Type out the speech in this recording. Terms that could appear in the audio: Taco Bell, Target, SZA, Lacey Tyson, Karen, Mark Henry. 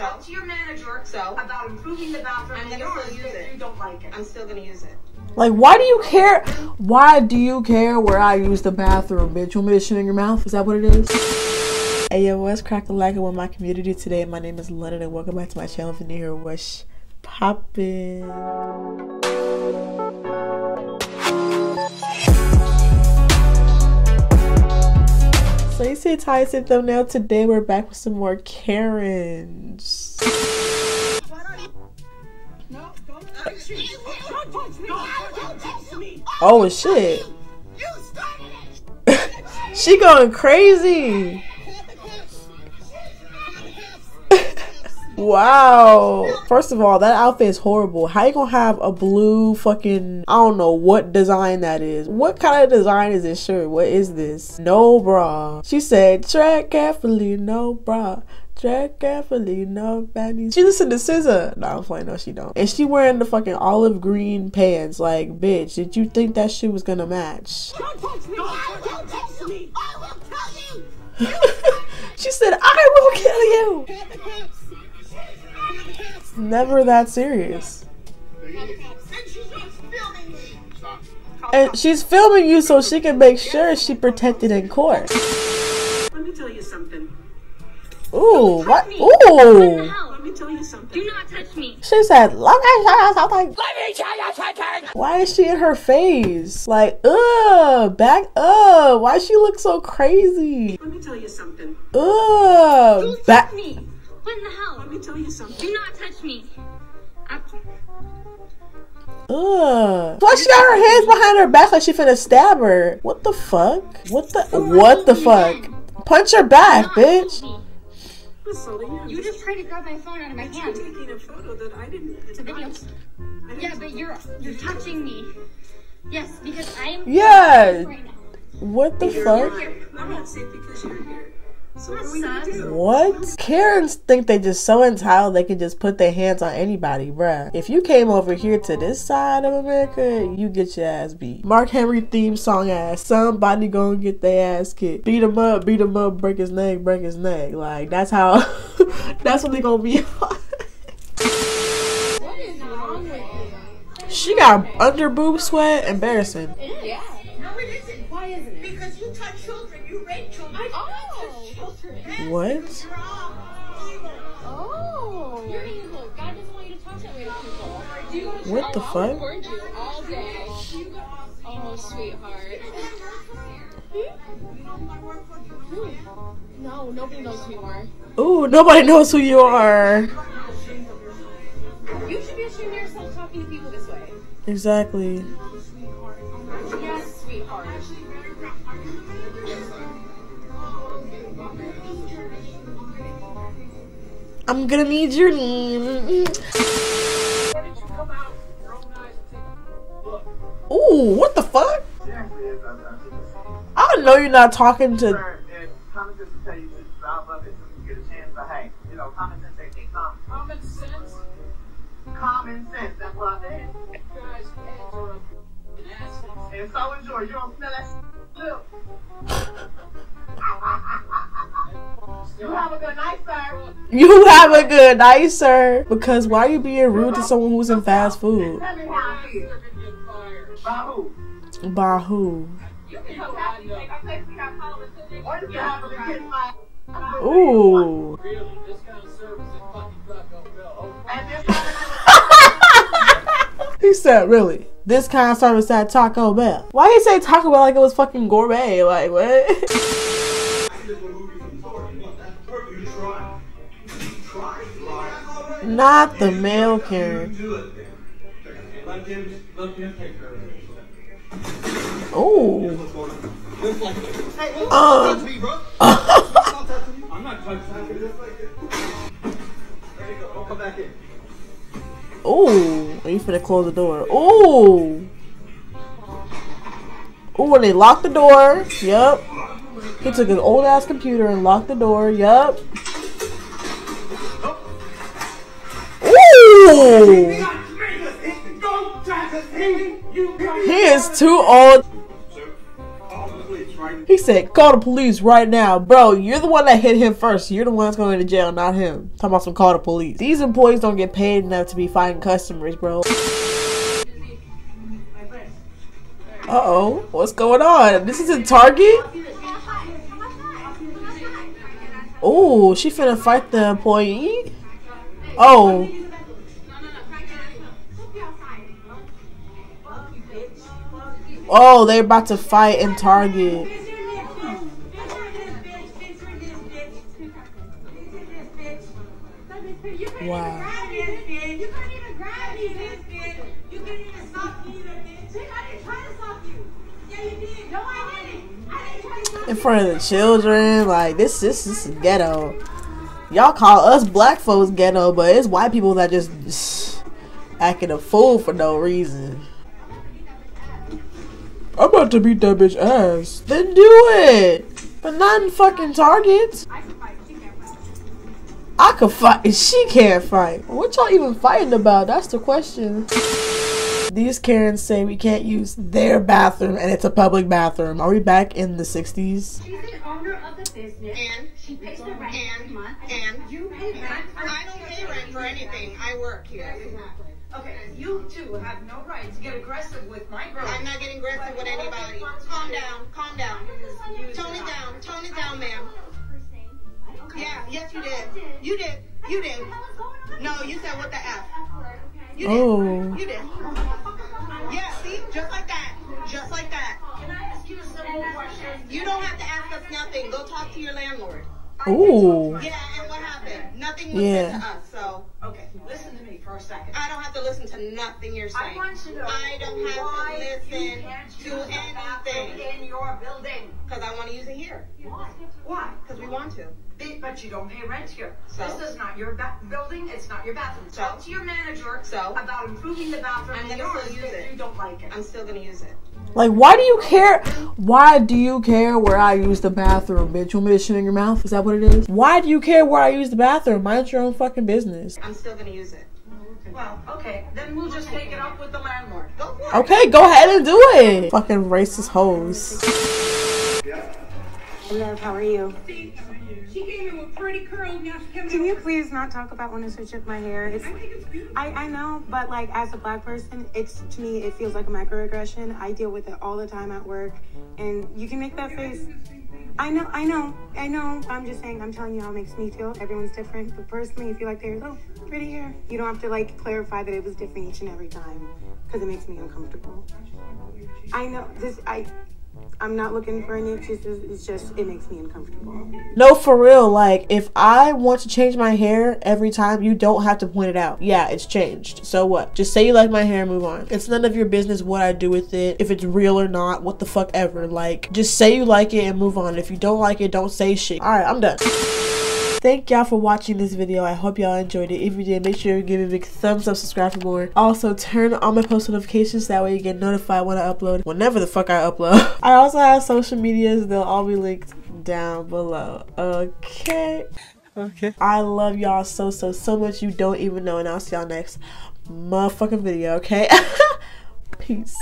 Talk to your manager about improving the bathroom. I'm gonna still use it. You don't like it. I'm still gonna use it. Like, why do you care? Why do you care where I use the bathroom, bitch? You want me to shit in your mouth? Is that what it is? Hey yo, what's cracking like with my community today? My name is London and welcome back to my channel. If you're new here, what's poppin'? Lacey Tyson thumbnail. Today we're back with some more Karens. Oh shit! She going crazy. Wow. First of all, that outfit is horrible. How you gonna have a blue fucking, I don't know what design that is. What kind of design is this shirt? What is this? No bra. She said, tread carefully, no bra. Tread carefully, no baddies. She listened to SZA. Nah, I'm playing, no she don't. And she wearing the fucking olive green pants. Like, bitch, did you think that shit was gonna match? Don't touch me. Don't touch me. I will kill you. She said, I will kill you. It's never that serious. And she's filming you so she can make sure she protected in court. Let me tell you something. Ooh, what? Ooh. Let me tell you something. Do not touch me. She said, "Let me tell you something." Why is she in her face? Like, ugh, back up. Why she look so crazy? Let me tell you something. Ugh, back. What in the hell? Let me tell you something. Do not touch me. Ugh. Why she got her hands behind her back like she finna stab her? What the fuck? What the fuck? Punch her back, bitch. You just tried to grab my phone out of my hand. You're taking a photo that I didn't. It's a video. Yeah, but you're touching me. Yes, because I'm. Yeah. What the fuck? I'm not safe because you're here. So what? Karens think they just so entitled they can just put their hands on anybody, bruh. If you came over here to this side of America, you get your ass beat. Mark Henry theme song ass. Somebody gonna get their ass kicked. Beat him up, break his neck, break his neck. Like, that's how, that's what they gonna be on. What is wrong with you? She got under boob sweat. Embarrassing. Yeah. No, it isn't. Why isn't it? Because you touch children, you rape children. I don't touch children. What? You're evil. Oh. You're evil. God doesn't want you to talk that way to people. Do you want to what the fuck? I'll record you all day. Oh, sweetheart. No, nobody knows who you are. Ooh, nobody knows who you are. You should be ashamed of yourself talking to people this way. Exactly. I'm gonna need your name. Ooh, what the fuck? I know you're not talking to. Common sense. Common sense. That's what I said. Guys, hands are up. And so is yours. You don't smell that little. You have a good night, sir. You have a good night, sir. Because why are you being rude to someone who's in fast food? By who? By who? Ooh. He said, really? This kind of service at Taco Bell. Why did he say Taco Bell like it was fucking gourmet? Like, what? Not the male Karen. Oh. I'm not touching. Come back in. Oh, are you finna close the door? Oh, oh, and they locked the door. Yup. He took his old ass computer and locked the door. Yup. Ooh. He is too old. He said, call the police right now. Bro, you're the one that hit him first. You're the one that's going to jail, not him. Talking about some call the police. These employees don't get paid enough to be fighting customers, bro. Uh-oh, what's going on? This isn't Target? Oh, she finna fight the employee? Oh. Oh, they're about to fight in Target. Wow. In front of the children, like this is ghetto. Y'all call us black folks ghetto, but it's white people that just acting a fool for no reason. I'm about to beat that bitch ass. Then do it. But not in fucking Target. I could fight. She can't fight. What y'all even fighting about? That's the question. These Karens say we can't use their bathroom and it's a public bathroom. Are we back in the 60s? She's the owner of the business and she pays the rent every month. And you pay rent. I don't pay rent for anything. I work here. Exactly. Okay, you two have no right to get aggressive with my girl. I'm not getting aggressive with anybody. Calm down, calm down. Tone it down, ma'am. Yeah, yes you did. You did. You did. No, you said what the F. You did. Oh. You did. Yeah, see? Just like that. Just like that. Can I ask you a simple question? You don't have to ask us nothing. Go talk to your landlord. Ooh. Yeah, and what happened? Nothing was said to us, so. Okay, listen to me for a second. I don't have to listen to nothing you're saying. I want you to know I don't have to listen to anything in your building. Because I want to use it here. Why? Why? Because we want to. But you don't pay rent here. So? This is not your building. It's not your bathroom. So? Talk to your manager about improving the bathroom. I'm going to use it. You don't like it. I'm still going to use it. Like, why do you care? Why do you care where I use the bathroom, bitch? You want me to shit in your mouth? Is that what it is? Why do you care where I use the bathroom? Mind your own fucking business. I'm still going to use it. Well, okay. Then we'll just take it up with the landlord. Go for it. Okay, go ahead and do it. Fucking racist hoes. Love, how are you? She gave him a pretty curl. Now she came. Can you please not talk about when I shook my hair? I know, but like as a black person, it's to me it feels like a microaggression. I deal with it all the time at work, and you can make that face. I know. I'm just saying. I'm telling you how it makes me feel. Everyone's different, but personally, if you like there's pretty hair, you don't have to like clarify that it was different each and every time, because it makes me uncomfortable. I know this. I'm not looking for any excuses, it's just, it makes me uncomfortable. No, for real, like, if I want to change my hair every time, you don't have to point it out. Yeah, it's changed, so what? Just say you like my hair and move on. It's none of your business what I do with it, if it's real or not, what the fuck ever. Like, just say you like it and move on. If you don't like it, don't say shit. Alright, I'm done. Thank y'all for watching this video. I hope y'all enjoyed it. If you did, make sure you give it a big thumbs up, subscribe for more. Also, turn on my post notifications. That way you get notified when I upload. Whenever the fuck I upload. I also have social medias. They'll all be linked down below. Okay. Okay. I love y'all so, so, so much. You don't even know. And I'll see y'all next motherfucking video. Okay? Peace.